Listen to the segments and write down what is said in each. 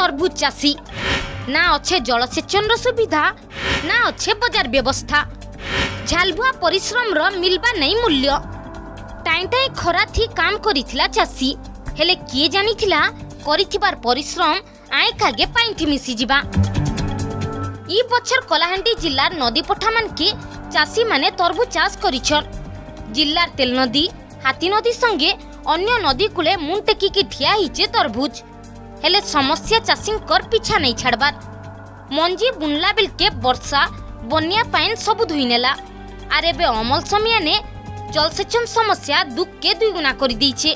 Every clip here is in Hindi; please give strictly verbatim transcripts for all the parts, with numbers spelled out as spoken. तरबुज चाषी ना अच्छे जलसेचन सुविधा ना अच्छे बाजार व्यवस्था झालबुआ परिश्रम रो मिलबा नहीं मूल्य टाइम टाइम खरा थी काम करिथिला चाषी हेले किए जानिथिला करिथिबार परिश्रम आए कागे पाइथि मिसी जिबा। ई बछर कलाहांडी जिल्लार नदी पठा मान के चाषी माने तरबुज चाष करिछन। जिल्लार तेल नदी हाथी नदी संगे अन्य नदी कूले मुंह टेकिकी ठिया हिचे तरबुज हेले समस्या चाषी कर पीछा नहीं छाड़बार। मंजी बुनला बेल के वर्षा बनिया पाइन सब धुईनेला आर एबे अमल समिया ने जलसेचन समस्या दुख के दुईगुना कर दीचे।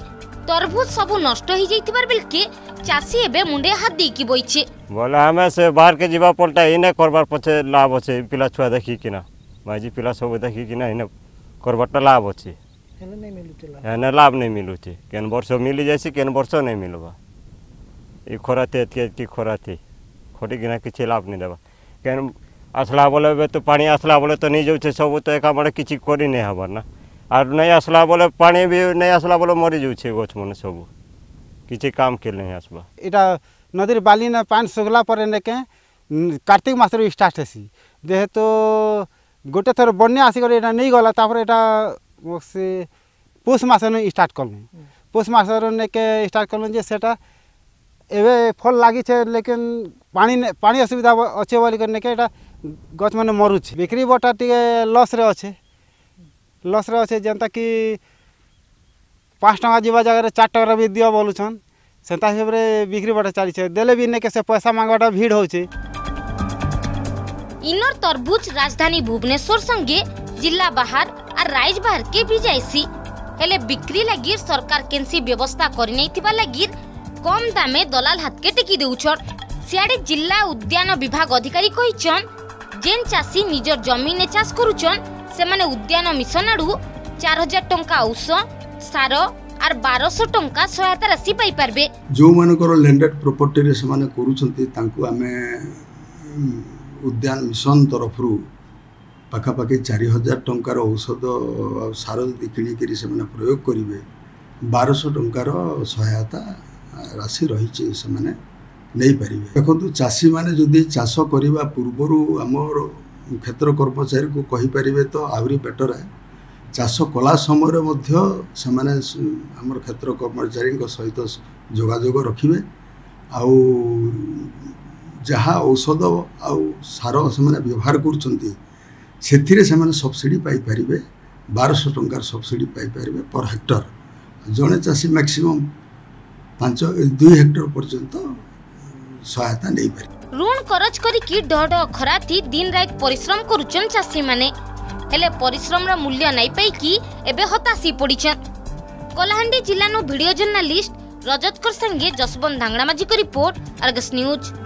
तरबुज सब नष्ट हो जाइतिबार बेल के चासी एबे मुंडे हाथ देकी बोइचे। बोला हमें से बाहर के जीवा पलटा इने करबार पछे लाभ होचे पिला छुआ देखी किना माजी पिला सब देखी किना इने करबाटा लाभ होचे हेने नहीं मिलुते लाभ हेने लाभ नहीं मिलुते केन वर्षो मिली जासी केन वर्षो नहीं मिलबा। ई खोराते के की खोराते खोटी किना किछे लाभ नहीं देबा केन असला बोले तो पानी असला बोले तो नहीं जाउचे सब तो एका बडे किछि करि नै हबर ना आर नै असला बोले पानी भी नै असला बोले मरि जाउचे गोछ मन सब किसी काम के लिए आसवा। यहाँ नदी बाली ने पानी सुखला पर के कार्तिक मास स्टार्ट होसी जेहेतु तो गोटे थर बन्या आसिक नहीं गला यहाँ से पुष मास स्टार्ट कलु पुष मास स्टार्ट कलु जे सेटा एवे फल लगी लेकिन पानी पानी असुविधा अच्छे बोल के गच मैंने मरुचे बिक्री बटा टी लस रे अच्छे लस रे अच्छे जेनता कि पाँच टाँग जीवा जगह चार टाँग भी दिव बोलुन से हिसाब से बिक्री बटा चली देले भी नहीं से पैसा मांगवाटा भीड़ होचे। इनर तरबुज राजधानी भुवनेश्वर संगे जिला बाहर और राइज बाहर के भी जायसी हेले बिक्री लगी सरकार केनसी व्यवस्था करने लगी कम दामे दलाल हाथ के टेकी देउछर। सियाड़े जिला उद्यान विभाग अधिकारी कहिछन जेन चाषी निजर जमीन ने चाष करुछन सेमाने उद्यान मिशन आड़ू चार हजार टंका औष सारो आर बारह सौ टंका सहायता राशि पाई परबे। जो मानकर लैंडेड प्रॉपर्टी रे समान करूछंती तांकु आमे उद्यान मिशन तरफ रु पाखा पाखी चार हजार टंका रो औषध आ सारो दिखणी करी समान प्रयोग करिवे बारह सौ टंका रो सहायता राशि रहिचे समान नै परिवे। देखंतु चासी माने जदी चाष करिवा पूर्वरु हमर क्षेत्र कर्मचारी को कहि परिवे तो आवरी बेटर है चाष कला समय आम क्षेत्र कर्मचारी सहित जोगाजोग रखिए आउ जहाँ औषध आउ सार से व्यवहार कर सब्सिडी पाइपर बारह सौ टंकार सब्सिडी पाइपर पर हेक्टर जड़े चाषी मैक्सिमम पांच दुई हेक्टर पर्यंत सहायता नहीं पारे। ऋण करज करी डढ़ खरा थी दिन रात परिश्रम करुचन चाषी माने हेले परिश्रम रा मूल्य नहीं पाई कि एबे हतासी पड़ीछन। कलाहांडी जिला नो वीडियो जर्नलिस्ट रजत कर संगे जसवंत धांगड़ा माझी को रिपोर्ट आर्गस न्यूज।